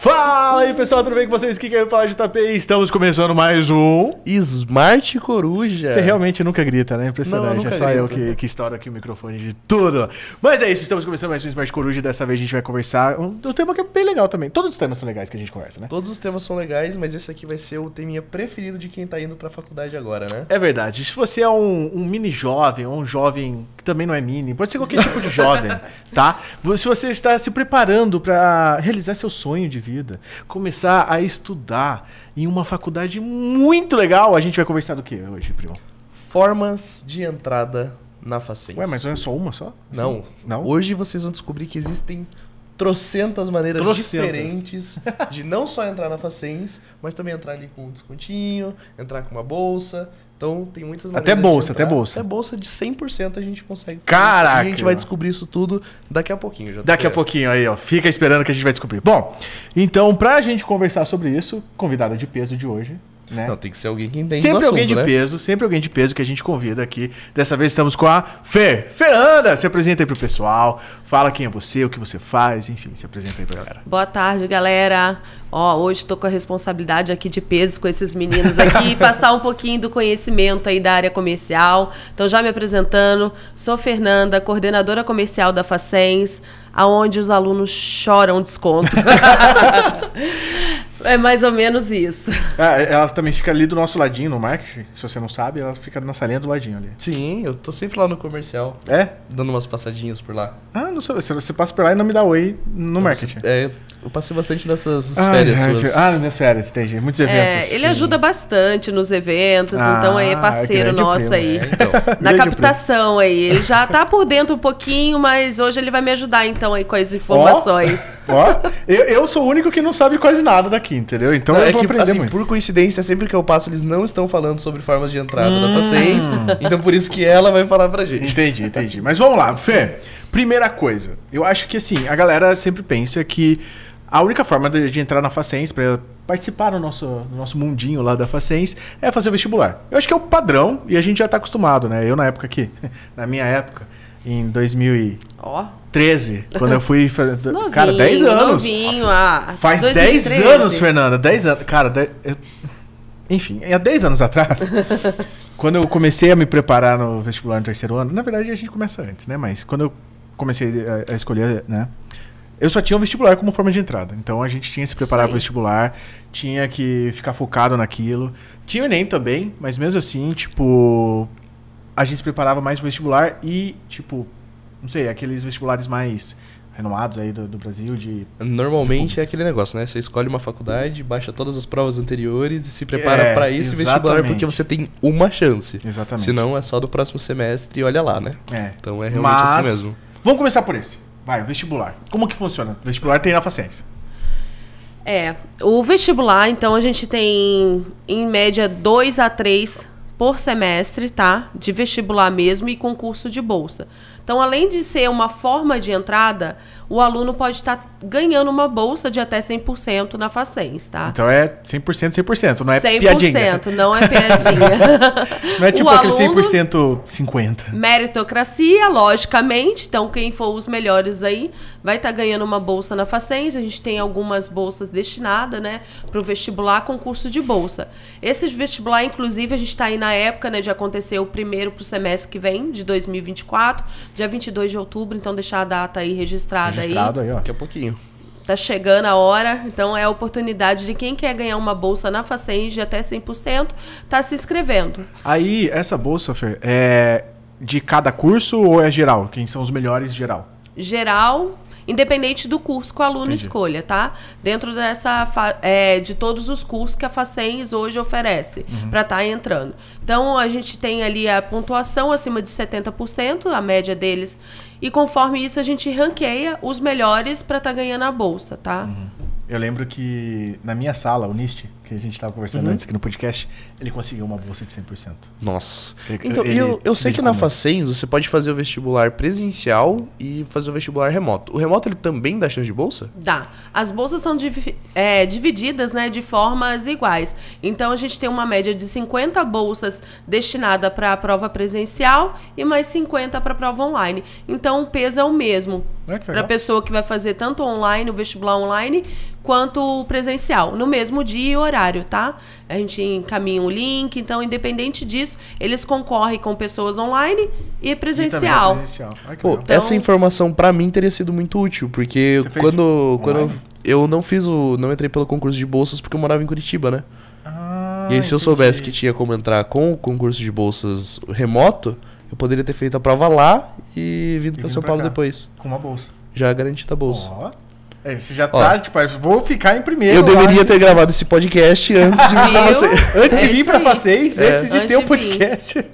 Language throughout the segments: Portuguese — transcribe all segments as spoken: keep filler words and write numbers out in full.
Fala aí, pessoal, tudo bem com vocês? Aqui quem fala de J P. Estamos começando mais um Smart Coruja. Você realmente nunca grita, né? Impressionante. Não, é só grito. eu que, que estouro aqui o microfone de tudo. Mas é isso, estamos começando mais um Smart Coruja. Dessa vez a gente vai conversar um, um tema que é bem legal também. Todos os temas são legais que a gente conversa, né? Todos os temas são legais, mas esse aqui vai ser o teminha preferido de quem tá indo pra faculdade agora, né? É verdade. Se você é um, um mini jovem ou um jovem que também não é mini, pode ser qualquer tipo de jovem, tá? Se você está se preparando pra realizar seu sonho de vida, Vida, começar a estudar em uma faculdade muito legal. A gente vai conversar do que hoje, primo? Formas de entrada na Facens. Ué, mas não é só uma só? Assim, não. não. Hoje vocês vão descobrir que existem trocentas maneiras trocentas. diferentes de não só entrar na Facens, mas também entrar ali com um descontinho, entrar com uma bolsa. Então tem muitas maneiras. Até bolsa, até bolsa. Até bolsa de cem por cento a gente consegue. Caraca! A gente vai descobrir isso tudo daqui a pouquinho. Já daqui a pouquinho aí, ó. Fica esperando que a gente vai descobrir. Bom, então pra gente conversar sobre isso, convidada de peso de hoje, né? Não, tem que ser alguém que entende Sempre alguém de peso, sempre alguém de peso que a gente convida aqui. Dessa vez estamos com a Fer. Fernanda, se apresenta aí pro pessoal. Fala quem é você, o que você faz, enfim, se apresenta aí pra galera. Boa tarde, galera. Ó, hoje tô com a responsabilidade aqui de peso com esses meninos aqui, passar um pouquinho do conhecimento aí da área comercial. Então, já me apresentando, sou Fernanda, coordenadora comercial da Facens, aonde os alunos choram desconto. É mais ou menos isso. Ah, ela também fica ali do nosso ladinho no marketing. Se você não sabe, ela fica na salinha do ladinho ali. Sim, eu tô sempre lá no comercial. É? Dando umas passadinhas por lá. Ah, não sei. Você passa por lá e não me dá oi no eu marketing. Passo, é, eu passei bastante nessas ah, férias. Ai, suas. Ah, minhas férias, entendi. Muitos eventos. É, ele sim. ajuda bastante nos eventos, ah, então aí é parceiro nosso primo, aí. Né? Então, na captação primo. aí. Ele já tá por dentro um pouquinho, mas hoje ele vai me ajudar então aí com as informações. Ó, ó. Eu, eu sou o único que não sabe quase nada daqui. Entendeu? Então não, eu é vou que, aprender assim, muito. Por coincidência, sempre que eu passo, eles não estão falando sobre formas de entrada hum. da Facens. Então por isso que ela vai falar pra gente. Entendi, entendi. Mas vamos lá, Fê. Primeira coisa, eu acho que assim, a galera sempre pensa que a única forma de, de entrar na Facens, pra participar do nosso, do nosso mundinho lá da Facens, é fazer o vestibular. Eu acho que é o padrão e a gente já tá acostumado, né? Eu na época aqui, na minha época, em dois mil e treze, oh. quando eu fui fazer... Novinho, cara, dez anos. Novinho, ah, faz dois mil e treze. dez anos, Fernanda. dez anos. Cara, dez, eu, enfim, há dez anos atrás, quando eu comecei a me preparar no vestibular no terceiro ano, na verdade a gente começa antes, né? Mas quando eu comecei a, a escolher, né? Eu só tinha o vestibular como forma de entrada. Então a gente tinha que se preparar para o vestibular, tinha que ficar focado naquilo. Tinha o Enem também, mas mesmo assim, tipo... A gente se preparava mais pro vestibular e, tipo, não sei, aqueles vestibulares mais renomados aí do, do Brasil. de Normalmente é aquele negócio, né? Você escolhe uma faculdade, baixa todas as provas anteriores e se prepara é, para esse vestibular porque você tem uma chance. Exatamente. Senão é só do próximo semestre e olha lá, né? É. Então é realmente Mas, assim mesmo. Vamos começar por esse. Vai, o vestibular. Como que funciona? O vestibular tem na Facens. É, o vestibular, então, a gente tem, em média, dois a três... por semestre, tá? De vestibular mesmo e concurso de bolsa. Então, além de ser uma forma de entrada, o aluno pode estar ganhando uma bolsa de até cem por cento na Facens, tá? Então é cem por cento, cem por cento, não é cem por cento, piadinha. cem por cento, não é piadinha. Não é tipo o aquele aluno, cem por cento cinquenta por cento. Meritocracia, logicamente. Então, quem for os melhores aí vai estar ganhando uma bolsa na Facens. A gente tem algumas bolsas destinadas, né? Para o vestibular, concurso de bolsa. Esses vestibular, inclusive, a gente está aí na época, né? De acontecer o primeiro para o semestre que vem, de dois mil e vinte e quatro, dia vinte e dois de outubro. Então, deixar a data aí registrada. Registrado aí, aí ó. Daqui a pouquinho. Tá chegando a hora, então é a oportunidade de quem quer ganhar uma bolsa na Facens de até cem por cento, tá se inscrevendo. Aí, essa bolsa, Fer, é de cada curso ou é geral? Quem são os melhores geral? Geral, independente do curso que o aluno Entendi. escolha, tá? Dentro dessa, é, de todos os cursos que a Facens hoje oferece uhum. para estar entrando. Então, a gente tem ali a pontuação acima de setenta por cento, a média deles... E conforme isso, a gente ranqueia os melhores para estar tá ganhando a bolsa, tá? Uhum. Eu lembro que na minha sala, o NIST, que a gente estava conversando uhum. antes aqui no podcast, ele conseguiu uma bolsa de cem por cento. Nossa. Ele, então, ele, eu, eu sei que na Facens você pode fazer o vestibular presencial e fazer o vestibular remoto. O remoto, ele também dá chance de bolsa? Dá. As bolsas são div é, divididas, né, de formas iguais. Então, a gente tem uma média de cinquenta bolsas destinadas para a prova presencial e mais cinquenta para a prova online. Então, o peso é o mesmo. É, para a pessoa que vai fazer tanto online, o vestibular online, quanto presencial, no mesmo dia e horário, tá? A gente encaminha o link, então, independente disso, eles concorrem com pessoas online e presencial. E é presencial. Ai, pô, então... Essa informação, para mim, teria sido muito útil, porque Você quando, quando eu, eu não fiz o. não entrei pelo concurso de bolsas porque eu morava em Curitiba, né? Ah, e aí, se entendi. eu soubesse que tinha como entrar com o concurso de bolsas remoto, eu poderia ter feito a prova lá e vindo para São Paulo cá. depois. Com uma bolsa. Já garantida a bolsa. Ó. É, você já Ó. tá, tipo, vou ficar em primeiro. Eu deveria lá, ter hein? gravado esse podcast antes de vir para vocês. Antes de vir para vocês, é. antes de antes ter o um podcast.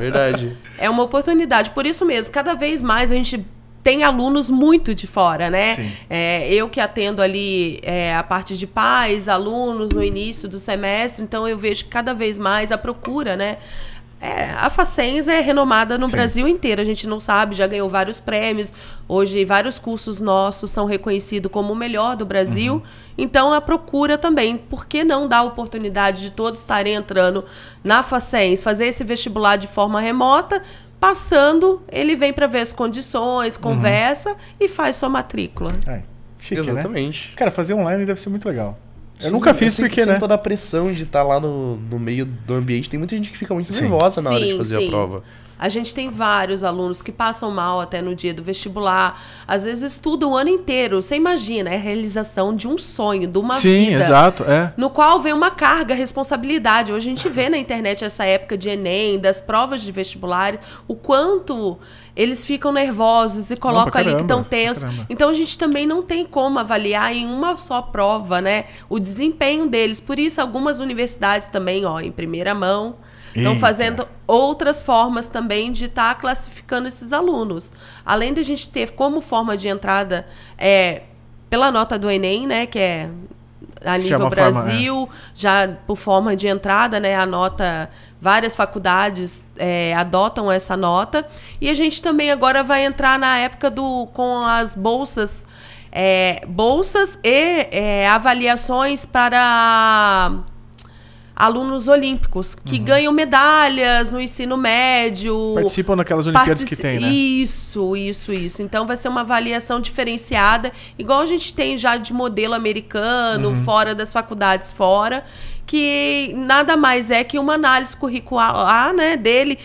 Verdade. É uma oportunidade. Por isso mesmo, cada vez mais a gente... tem alunos muito de fora, né? É, eu que atendo ali é, a parte de pais, alunos no início do semestre, então eu vejo que cada vez mais a procura, né? É, a Facens é renomada no Sim. Brasil inteiro, a gente não sabe, já ganhou vários prêmios, hoje vários cursos nossos são reconhecidos como o melhor do Brasil, uhum. então a procura também, por que não dar a oportunidade de todos estarem entrando na Facens, fazer esse vestibular de forma remota, passando, ele vem para ver as condições, conversa uhum. e faz sua matrícula. Ai, chique, Exatamente. Né? Cara, fazer online deve ser muito legal. Eu Sim, nunca fiz eu porque, né? toda a pressão de estar lá no, no meio do ambiente. Tem muita gente que fica muito sim. nervosa na sim, hora de fazer sim. a prova. A gente tem vários alunos que passam mal até no dia do vestibular. Às vezes estudam o ano inteiro. Você imagina, é a realização de um sonho, de uma sim, vida. Sim, exato. É. No qual vem uma carga, responsabilidade. Hoje a gente vê na internet essa época de Enem, das provas de vestibular, o quanto... eles ficam nervosos e colocam Opa, caramba, ali que estão tensos. Caramba. Então, a gente também não tem como avaliar em uma só prova, né? O desempenho deles. Por isso, algumas universidades também, ó, em primeira mão, estão fazendo outras formas também de estar tá classificando esses alunos. Além de a gente ter como forma de entrada é, pela nota do Enem, né? Que é a nível Chama Brasil, forma, é. já por forma de entrada, né? A nota... Várias faculdades é, adotam essa nota. E a gente também agora vai entrar na época do com as bolsas, é, bolsas e é, avaliações para alunos olímpicos, que uhum. ganham medalhas no ensino médio. Participam daquelas Olimpíadas que tem, né? Isso, isso, isso. Então vai ser uma avaliação diferenciada, igual a gente tem já de modelo americano, uhum. fora das faculdades fora, que nada mais é que uma análise curricular, né, dele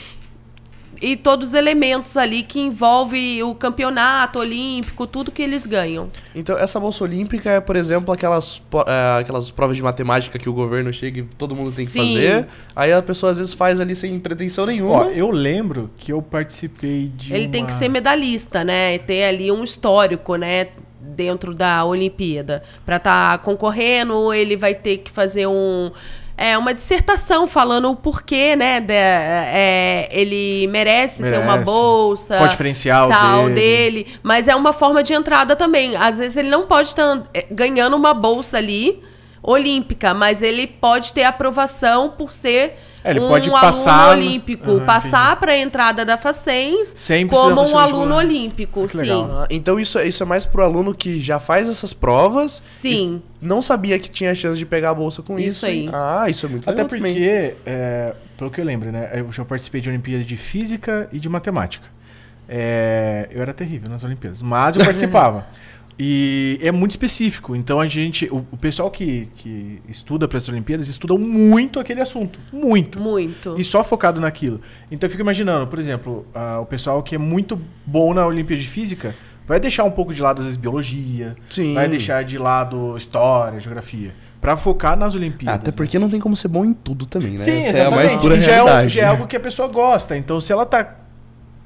e todos os elementos ali que envolve o campeonato olímpico, tudo que eles ganham. Então, essa bolsa olímpica é, por exemplo, aquelas, é, aquelas provas de matemática que o governo chega e todo mundo tem Sim. que fazer. Aí a pessoa às vezes faz ali sem pretensão nenhuma. Ó, eu lembro que eu participei de Ele uma... tem que ser medalhista, né? E ter ali um histórico, né? Dentro da Olimpíada. Para estar tá concorrendo, ele vai ter que fazer um... É uma dissertação falando o porquê, né? De, é, ele merece, merece ter uma bolsa. Qual o diferencial dele. dele. Mas é uma forma de entrada também. Às vezes ele não pode estar ganhando uma bolsa ali, olímpica, mas ele pode ter aprovação por ser é, ele um pode aluno passar... olímpico. Uhum, passar para a entrada da Facens como um aluno olímpico. Que sim. Legal. Então isso, isso é mais para o aluno que já faz essas provas. Sim. Não sabia que tinha chance de pegar a bolsa com isso. Isso aí. Ah, isso é muito legal. Até porque, é, pelo que eu lembro, né? Eu já participei de Olimpíadas de Física e de Matemática. É, eu era terrível nas Olimpíadas, mas eu participava. E é muito específico, então a gente, o, o pessoal que, que estuda para as Olimpíadas estuda muito aquele assunto, muito. Muito. E só focado naquilo. Então eu fico imaginando, por exemplo, a, o pessoal que é muito bom na Olimpíada de Física vai deixar um pouco de lado, às vezes, biologia, Sim. vai deixar de lado história, geografia, para focar nas Olimpíadas. Até porque né? não tem como ser bom em tudo também, né? Sim, Essa exatamente. É a mais pura realidade, né? já é algo que a pessoa gosta, então se ela tá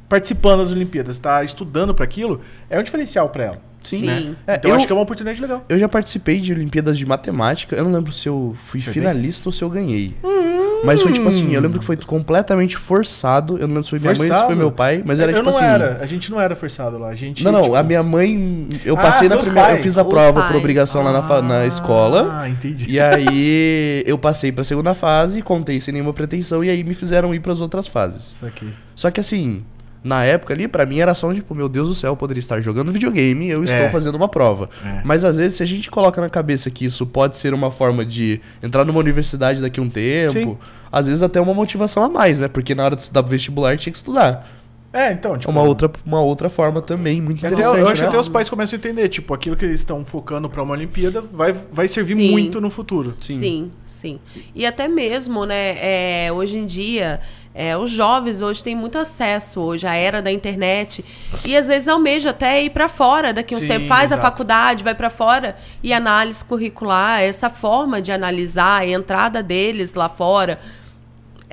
participando das Olimpíadas, tá estudando para aquilo, é um diferencial para ela. Sim, né? é, então eu, acho que é uma oportunidade legal. Eu já participei de Olimpíadas de Matemática. Eu não lembro se eu fui Você finalista fez? ou se eu ganhei. Hum, mas foi tipo assim, eu lembro que foi completamente forçado. Eu não lembro se foi minha forçado? mãe ou se foi meu pai. Mas era eu tipo não assim. Era. A gente não era forçado lá. A gente, não, não. Tipo... A minha mãe. Eu ah, passei na primeira. Pais. Eu fiz a Os prova pais. por obrigação ah, lá na, na escola. Ah, entendi. E aí eu passei pra segunda fase, contei sem nenhuma pretensão. E aí me fizeram ir pras outras fases. Isso aqui. Só que assim. Na época ali, pra mim era só um tipo, meu Deus do céu, eu poderia estar jogando videogame, eu estou é. fazendo uma prova. É. Mas às vezes, se a gente coloca na cabeça que isso pode ser uma forma de entrar numa universidade daqui a um tempo, Sim. às vezes até uma motivação a mais, né? Porque na hora de estudar vestibular tinha que estudar. É, então, tipo... Uma outra, uma outra forma também, muito interessante. Eu acho que até os pais começam a entender, tipo, aquilo que eles estão focando para uma Olimpíada vai, vai servir sim, muito no futuro. Sim, sim, sim. E até mesmo, né, é, hoje em dia, é, os jovens hoje têm muito acesso, hoje, à era da internet. E às vezes almeja até ir para fora, daqui uns tempos, faz exato. a faculdade, vai para fora. E análise curricular, essa forma de analisar a entrada deles lá fora...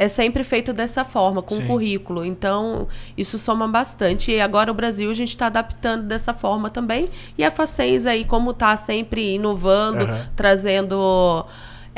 É sempre feito dessa forma, com o currículo. Então, isso soma bastante. E agora o Brasil, a gente está adaptando dessa forma também. E a Facens aí, como está sempre inovando, uhum. trazendo...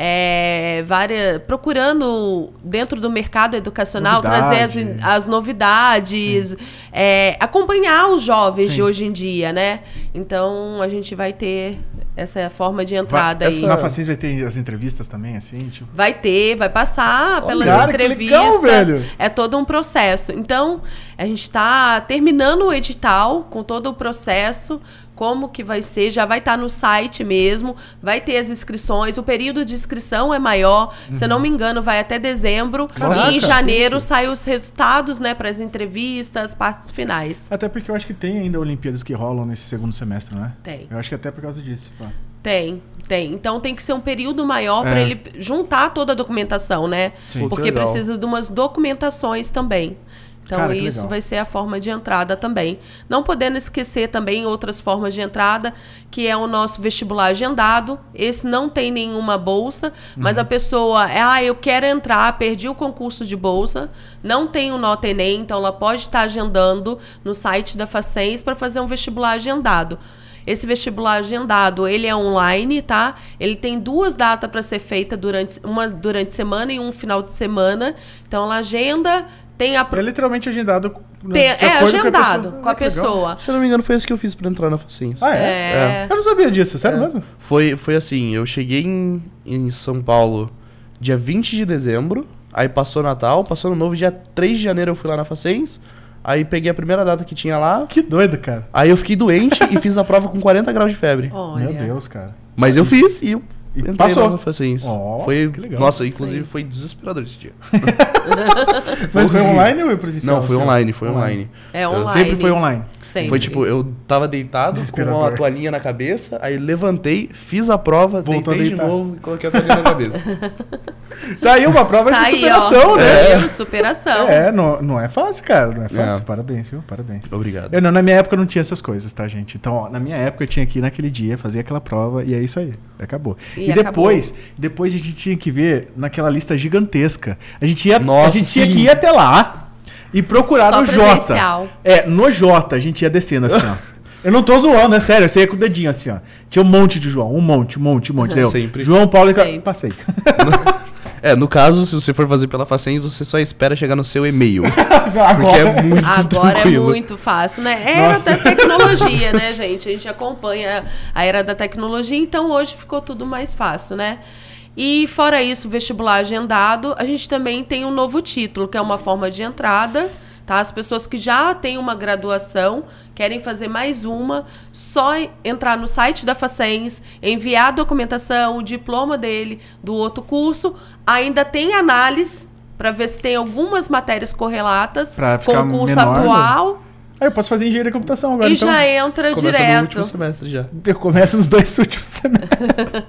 É, várias, procurando dentro do mercado educacional novidades. trazer as, as novidades, é, acompanhar os jovens Sim. de hoje em dia, né? Então a gente vai ter essa forma de entrada vai, aí. Na Facens vai ter as entrevistas também, assim? Tipo... Vai ter, vai passar oh, pelas cara, entrevistas. Que legal, velho. É todo um processo. Então a gente está terminando o edital com todo o processo. Como que vai ser, já vai estar no site mesmo, vai ter as inscrições, o período de inscrição é maior, uhum. se eu não me engano vai até dezembro, Caraca, e em janeiro que... saem os resultados, né, para as entrevistas, partes finais. Até porque eu acho que tem ainda Olimpíadas que rolam nesse segundo semestre, né? Tem. Eu acho que até por causa disso. Pá. Tem, tem. Então tem que ser um período maior é. para ele juntar toda a documentação, né? Sim, porque precisa de umas documentações também. Então, Cara, isso vai ser a forma de entrada também. Não podendo esquecer também outras formas de entrada, que é o nosso vestibular agendado. Esse não tem nenhuma bolsa, uhum. mas a pessoa, ah, eu quero entrar, perdi o concurso de bolsa, não tenho nota Enem, então ela pode estar agendando no site da Facens para fazer um vestibular agendado. Esse vestibular agendado, ele é online, tá? Ele tem duas datas para ser feita, durante, uma durante semana e um final de semana. Então, ela agenda... Tem a... É literalmente agendado. Tem... É, agendado com a pessoa. Com a pessoa. Se eu não me engano, foi isso que eu fiz pra entrar na Facens. Ah, é? é? Eu não sabia disso, sério é. mesmo? Foi, foi assim, eu cheguei em, em São Paulo dia vinte de dezembro, aí passou Natal, passou no novo, dia três de janeiro eu fui lá na Facens, aí peguei a primeira data que tinha lá. Que doido, cara. Aí eu fiquei doente e fiz a prova com quarenta graus de febre. Olha. Meu Deus, cara. Mas eu fiz e eu... E Entrei passou. Facens. Oh, foi, nossa, inclusive Sim. foi desesperador esse dia. Mas foi online ou presencial? Não, foi online, foi online. online. É online. Eu, sempre foi online. Sempre. Foi tipo, eu tava deitado com uma toalhinha na cabeça, aí levantei, fiz a prova, Voltou deitei de novo e coloquei a toalhinha na cabeça. Tá aí uma prova tá de superação, aí, né? É. Superação. É, não, não é fácil, cara. Não é fácil. É. Parabéns, viu? Parabéns. Obrigado. Eu, não, na minha época não tinha essas coisas, tá, gente? Então, ó, na minha época eu tinha que ir naquele dia, fazer aquela prova e é isso aí. Acabou. E, e depois, depois a gente tinha que ver naquela lista gigantesca. A gente, ia, Nossa, a gente tinha que ir até lá e procurar Só no presencial. Jota. É, no Jota a gente ia descendo assim, ó. Eu não tô zoando, é sério, eu saía com o dedinho assim, ó. Tinha um monte de João, um monte, um monte, um monte. Uhum. Sempre. João Paulo Sempre. e... Passei. É, no caso, se você for fazer pela Facens, você só espera chegar no seu e-mail. Agora, porque é muito agora tranquilo. é muito fácil, né? Era Nossa. da tecnologia, né, gente? A gente acompanha a era da tecnologia, então hoje ficou tudo mais fácil, né? E fora isso, vestibular agendado, a gente também tem um novo título, que é uma forma de entrada, tá? As pessoas que já têm uma graduação, querem fazer mais uma, só entrar no site da Facens, enviar a documentação, o diploma dele, do outro curso. Ainda tem análise para ver se tem algumas matérias correlatas com o curso menor, atual. Né? Ah, eu posso fazer engenharia de computação agora. E então, já entra começa direto. No último semestre já. Eu começo nos dois últimos semestres.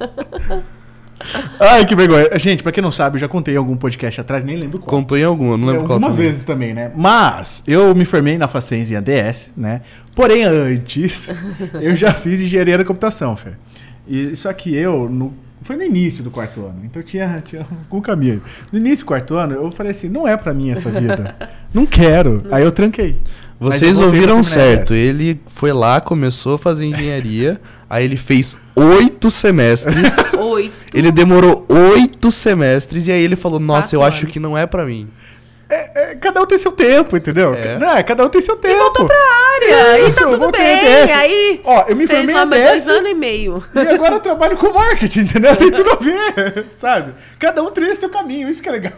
Ai, que vergonha. Gente, pra quem não sabe, eu já contei em algum podcast atrás, nem lembro qual. Contou em algum, eu não lembro eu, qual. Algumas também. vezes também, né? Mas eu me formei na Facens em A D S, né? Porém, antes, eu já fiz engenharia da computação, Fer. E só que eu, no, foi no início do quarto ano, então tinha, tinha algum caminho. No início do quarto ano, eu falei assim, não é pra mim essa vida. Não quero. Aí eu tranquei. Vocês ouviram certo. Ele foi lá, começou a fazer engenharia, aí ele fez oito semestres. Oito. Ele demorou oito semestres e aí ele falou, nossa, eu acho que não é pra mim. É, é, cada um tem seu tempo, entendeu? É. Não, cada um tem seu tempo. E voltou pra área, é, isso, e tá tudo bem. Aí, ó, eu me fez formei lá mais dois anos e meio. E agora eu trabalho com marketing, entendeu? Tem tudo a ver, sabe? Cada um trilha seu caminho, isso que é legal.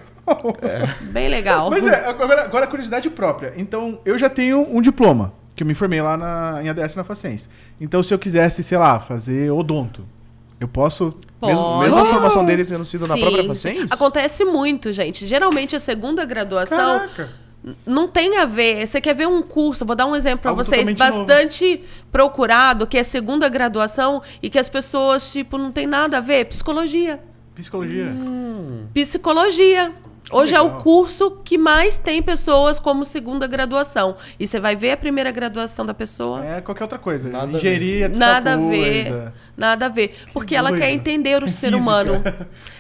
É. Bem legal. Mas é, agora, agora a curiosidade própria. Então, eu já tenho um diploma, que eu me formei lá na, em A D S na Facens. Então, se eu quisesse, sei lá, fazer odonto, eu posso... Mesmo, mesmo a formação dele tendo sido Sim. na própria Facens? Acontece muito, gente. Geralmente a segunda graduação... Caraca. não tem a ver. Você quer ver um curso, vou dar um exemplo para vocês, bastante novo. procurado, que é segunda graduação e que as pessoas, tipo, não tem nada a ver? Psicologia. Psicologia. Hum. Psicologia. Que Hoje legal. é o curso que mais tem pessoas como segunda graduação. E você vai ver a primeira graduação da pessoa. É, qualquer outra coisa. Nada Engenharia, nada a ver. Coisa. Nada a ver. Porque ela quer entender o ser humano.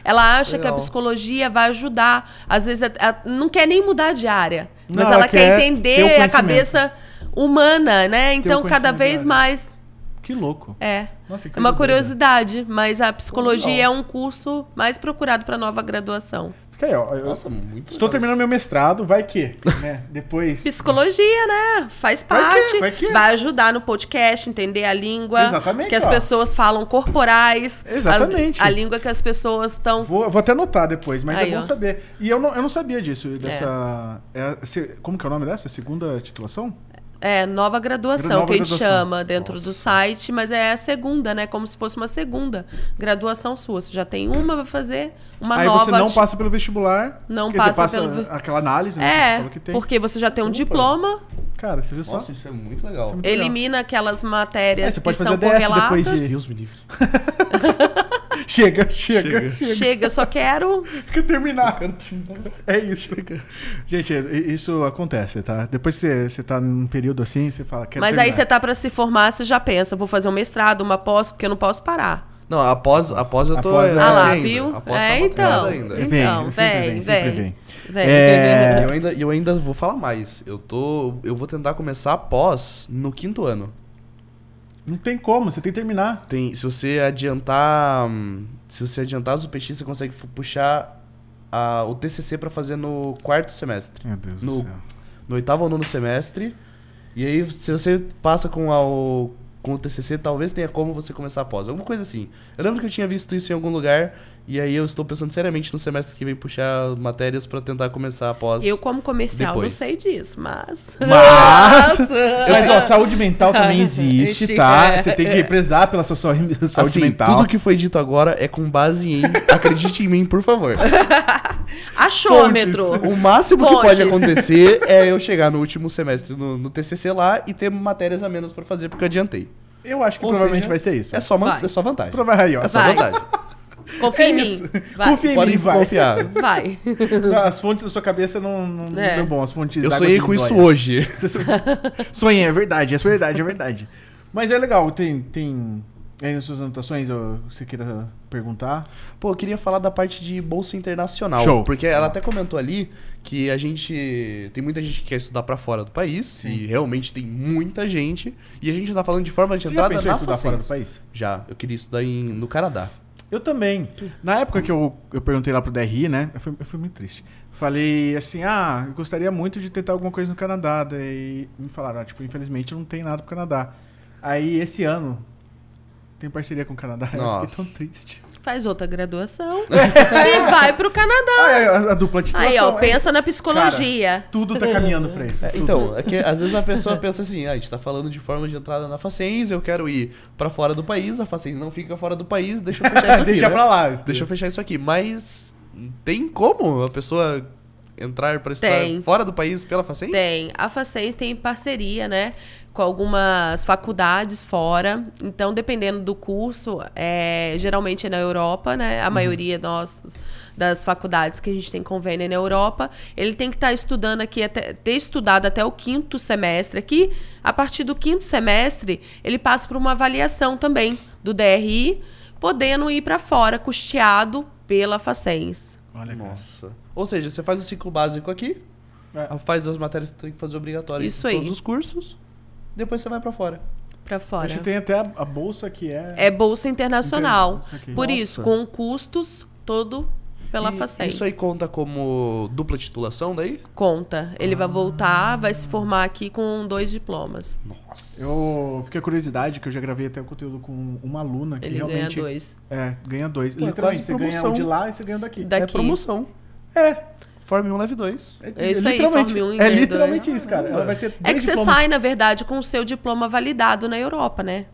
Ela acha legal. que a psicologia vai ajudar. Às vezes, ela não quer nem mudar de área. Mas não, ela quer, quer entender a cabeça humana, né? Então, cada vez mais... Que louco. É. Nossa, que é uma loucura. curiosidade. Mas a psicologia legal. é um curso mais procurado para nova graduação. Aí, ó, Nossa, muito estou legal. terminando meu mestrado, vai que, né? Depois... Psicologia, né? Faz parte. Vai, que, vai, que. vai ajudar no podcast, entender a língua. Exatamente, que as ó. pessoas falam corporais. Exatamente. As, a língua que as pessoas estão... Vou, vou até anotar depois, mas aí, é bom ó. saber. E eu não, eu não sabia disso, dessa... É. É, como que é o nome dessa? Segunda titulação? É, nova graduação, nova que a gente graduação. chama dentro Nossa. do site, mas é a segunda, né? Como se fosse uma segunda graduação sua. Você já tem uma, vai fazer uma Aí nova... Aí você não passa pelo vestibular. Não passa, você passa pelo... aquela análise, né? É, você que tem. porque você já tem um Opa. diploma. Cara, você viu só? Nossa, isso é muito legal. É muito Elimina legal. aquelas matérias é, você que pode são fazer A D S correlatas. Depois de... Deus me livre. Chega, chega, chega, chega. Chega, eu só quero... quero terminar. É isso. Gente, isso acontece, tá? Depois que você tá num período assim, você fala... Quero Mas terminar. aí você tá pra se formar, você já pensa, vou fazer um mestrado, uma pós, porque eu não posso parar. Não, após, após eu tô... Após, ah lá, ainda. viu? Após é, tá então. Ainda. Vem, então, vem, vem. Vem. vem. vem. É... Eu, ainda, eu ainda vou falar mais. Eu, tô, eu vou tentar começar a pós no quinto ano. Não tem como, você tem que terminar. Tem, se você adiantar, se você adiantar as U P X, você consegue puxar a, o T C C para fazer no quarto semestre. Meu Deus no, do céu. No oitavo ou nono semestre. E aí, se você passa com, a, o, com o T C C, talvez tenha como você começar a pós. Alguma coisa assim. Eu lembro que eu tinha visto isso em algum lugar. E aí eu estou pensando seriamente no semestre que vem puxar matérias para tentar começar a pós. Eu, como comercial, depois. não sei disso, mas... Mas... mas, ó, saúde mental também existe, tá? Você tem que prezar pela sua saúde assim, mental. Tudo que foi dito agora é com base em... Acredite em mim, por favor. Achômetro. Fontes. O máximo Fontes. que pode acontecer é eu chegar no último semestre no, no T C C lá e ter matérias a menos para fazer, porque eu adiantei. Eu acho que Ou provavelmente seja, vai ser isso. É só, é só vantagem. Aí, ó. É só vai. vantagem. Confia é em mim. Vai. Confia em Pode mim, vai. Confiar. Vai. As fontes da sua cabeça não, não é. deu bom. As fontes Eu sonhei com isso hoje. Sonhei, é verdade, é verdade, é verdade. Mas é legal, tem, tem... aí nas suas anotações, você queira perguntar? Pô, eu queria falar da parte de bolsa internacional. Show. Porque ela até comentou ali que a gente... Tem muita gente que quer estudar pra fora do país. Sim. E realmente tem muita gente. E a gente tá falando de forma de você entrada na Você já pensou em estudar fora do país? Já. Eu queria estudar em, no Canadá. Eu também. Na época que eu, eu perguntei lá pro D R I, né? Eu fui, eu fui muito triste. Falei assim, ah, eu gostaria muito de tentar alguma coisa no Canadá. Daí me falaram, ah, tipo, infelizmente não tem nada pro Canadá. Aí esse ano, tem parceria com o Canadá. Nossa. Eu fiquei tão triste. Faz outra graduação e vai pro Canadá. Aí, a, a dupla titulação. Aí, ó, pensa é na psicologia. Cara, tudo tá caminhando pra isso. É, então, é que, às vezes a pessoa pensa assim, ah, a gente tá falando de forma de entrada na Facens, eu quero ir pra fora do país, a Facens não fica fora do país, deixa eu fechar isso aqui. Deixa né? pra lá. Deixa eu fechar isso aqui. Mas tem como a pessoa entrar pra estudar tem. fora do país pela Facens? Tem. A Facens tem parceria, né? Com algumas faculdades fora. Então, dependendo do curso, é, geralmente é na Europa, né? A uhum. maioria nós, das faculdades que a gente tem convênio é na Europa. Ele tem que estar tá estudando aqui, até, ter estudado até o quinto semestre aqui. A partir do quinto semestre, ele passa por uma avaliação também do D R I, podendo ir para fora, custeado pela Facens. Olha, nossa. Cara. Ou seja, você faz o ciclo básico aqui, é. faz as matérias que tem que fazer obrigatórias em todos os cursos, depois você vai pra fora. Pra fora. A gente tem até a, a bolsa que é... É bolsa internacional. Interna Por Nossa. isso, com custos todo pela e, Facens. Isso aí conta como dupla titulação daí? Conta. Ele ah. vai voltar, vai se formar aqui com dois diplomas. Nossa. Eu fiquei com curiosidade, que eu já gravei até o conteúdo com uma aluna que Ele realmente... Ele ganha dois. É, ganha dois. Pô, literalmente, você ganha um de lá e você ganha daqui. daqui. É promoção. É. Fórmula um leve dois. É isso aí, Fórmula um e É literalmente dois. isso, cara. Ela vai ter é que você diploma. sai, na verdade, com o seu diploma validado na Europa, né?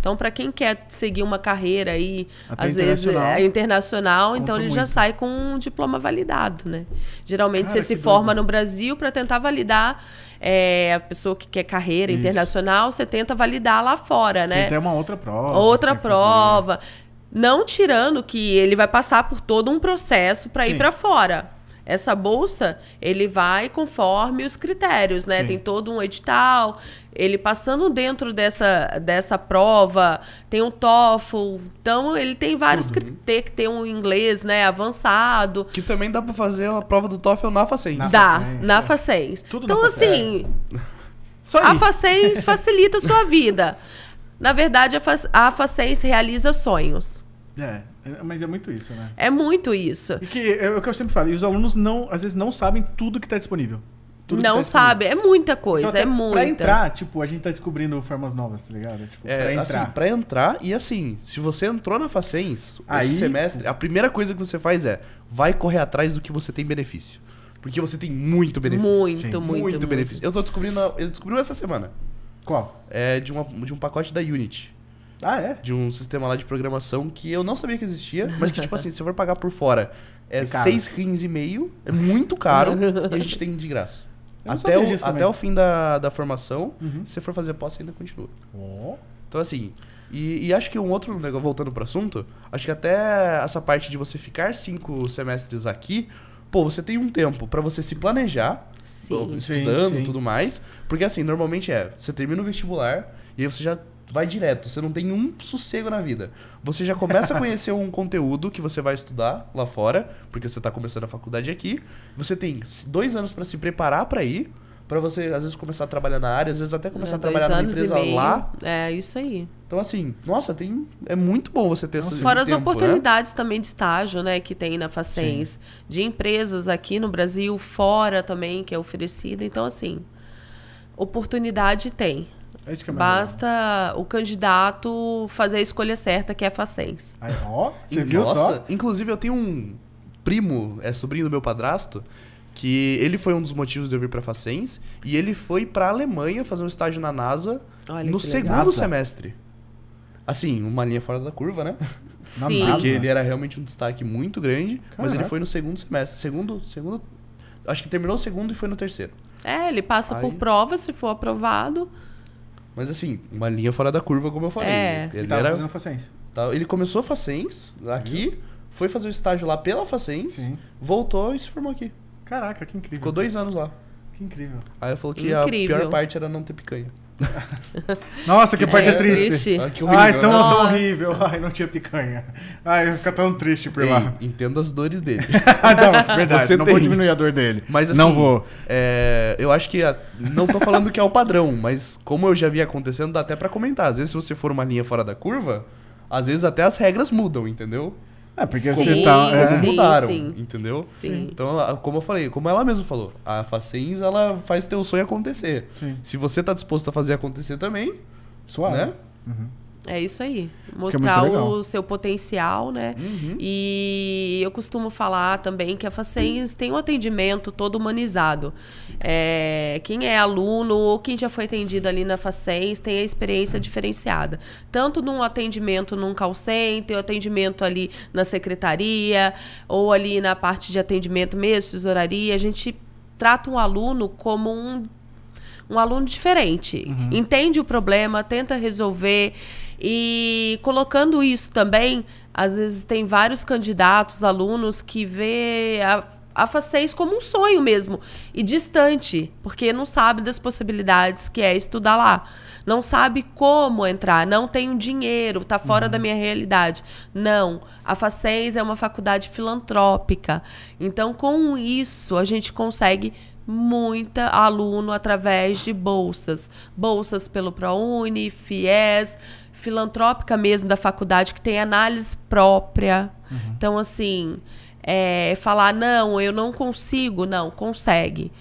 Então, para quem quer seguir uma carreira aí, até às vezes é internacional, então ele muito. já sai com um diploma validado, né? Geralmente Cara, você se forma doido. no Brasil para tentar validar é, a pessoa que quer carreira Isso. internacional, você tenta validar lá fora, né? Tem até uma outra prova. Outra prova. Fazer. Não tirando que ele vai passar por todo um processo para ir para fora. Essa bolsa, ele vai conforme os critérios, né? Sim. Tem todo um edital, ele passando dentro dessa, dessa prova, tem um TOEFL, então ele tem vários uhum. critérios, que tem um inglês, né, avançado. Que também dá para fazer a prova do TOEFL na Facens. Dá, na Facens. É. Tudo então, na assim, Só a Facens facilita a sua vida. Na verdade, a Facens realiza sonhos. É. Mas é muito isso, né? É muito isso. E que é o que eu sempre falo, e os alunos não, às vezes não sabem tudo que está disponível. Tudo não tá sabe, é muita coisa, então, é muita. Pra entrar, tipo, a gente tá descobrindo formas novas, tá ligado? Tipo, é, pra entrar. Assim, pra entrar, e assim, se você entrou na Facens, aí, esse semestre, a primeira coisa que você faz é, vai correr atrás do que você tem benefício. Porque você tem muito benefício. Muito, gente, muito, muito, muito benefício. Muito. Eu tô descobrindo, eu descobri essa semana. Qual? É de, uma, de um pacote da Unity. Ah, é? De um sistema lá de programação que eu não sabia que existia, mas que, tipo assim, se você for pagar por fora, é seis rins e meio, é muito caro, e a gente tem de graça. Até o, até o fim da, da formação, uhum. se você for fazer pós, ainda continua. Oh. Então, assim, e, e acho que um outro negócio, voltando pro assunto, acho que até essa parte de você ficar cinco semestres aqui, pô, você tem um tempo pra você se planejar, sim. estudando e tudo mais, porque, assim, normalmente é, você termina o vestibular, e aí você já... vai direto, você não tem um sossego na vida. Você já começa a conhecer um conteúdo que você vai estudar lá fora, porque você está começando a faculdade aqui. Você tem dois anos para se preparar para ir, para você, às vezes, começar a trabalhar na área, às vezes até começar é, a trabalhar na empresa lá. É, isso aí. Então, assim, nossa, tem, é muito bom você ter essas Fora esse as tempo, oportunidades né? também de estágio, né, que tem na Facens, de empresas aqui no Brasil, fora também, que é oferecida. Então, assim, oportunidade tem. É isso que é Basta melhor. o candidato fazer a escolha certa, que é a Facens. Aí, ó, você viu nossa, só? Inclusive, eu tenho um primo, é sobrinho do meu padrasto, que ele foi um dos motivos de eu vir para a Facens, e ele foi para a Alemanha fazer um estágio na NASA Olha, no segundo NASA. semestre. Assim, uma linha fora da curva, né? Sim. Na NASA. Porque ele era realmente um destaque muito grande, Caraca. mas ele foi no segundo semestre. Segundo, segundo, acho que terminou o segundo e foi no terceiro. É, ele passa Aí... por prova, se for aprovado... Mas assim, uma linha fora da curva, como eu falei. É. Ele estava fazendo Facens. Ele começou a Facens aqui, Sim. foi fazer o estágio lá pela Facens, Sim. voltou e se formou aqui. Caraca, que incrível. Ficou dois anos lá. Que incrível. Aí eu falei que incrível. a pior parte era não ter picanha. Nossa, que parte é, é triste. triste. Ah, que horrível, Ai, tão, né? tão horrível. Ai, não tinha picanha. Ai, eu ia ficar tão triste por Ei, lá. Entendo as dores dele. Não, é verdade. Você não tem. vou diminuir a dor dele. Mas, assim, não vou. É, eu acho que. A, não tô falando que é o padrão, mas como eu já vi acontecendo, dá até pra comentar. Às vezes, se você for uma linha fora da curva, às vezes até as regras mudam, entendeu? É, porque sim, você tá. É, sim, mudaram, sim. entendeu? Sim. Então, como eu falei, como ela mesma falou, a Facens, ela faz teu sonho acontecer. Sim. Se você tá disposto a fazer acontecer também, suave. Né? Uhum. É isso aí. Mostrar é o seu potencial, né? Uhum. E eu costumo falar também que a Facens tem um atendimento todo humanizado. É, quem é aluno ou quem já foi atendido ali na Facens tem a experiência diferenciada. Tanto num atendimento num call center, atendimento ali na secretaria, ou ali na parte de atendimento mesmo, tesouraria. A gente trata um aluno como um... Um aluno diferente, uhum. entende o problema, tenta resolver e colocando isso também, às vezes tem vários candidatos, alunos que vê a, a Facens como um sonho mesmo e distante, porque não sabe das possibilidades que é estudar lá, não sabe como entrar, não tem um dinheiro, está fora uhum. da minha realidade. Não, a Facens é uma faculdade filantrópica, então com isso a gente consegue... muita aluno através de bolsas. Bolsas pelo ProUni, Fies, filantrópica mesmo da faculdade, que tem análise própria. Uhum. Então, assim, é, falar, não, eu não consigo, não, consegue.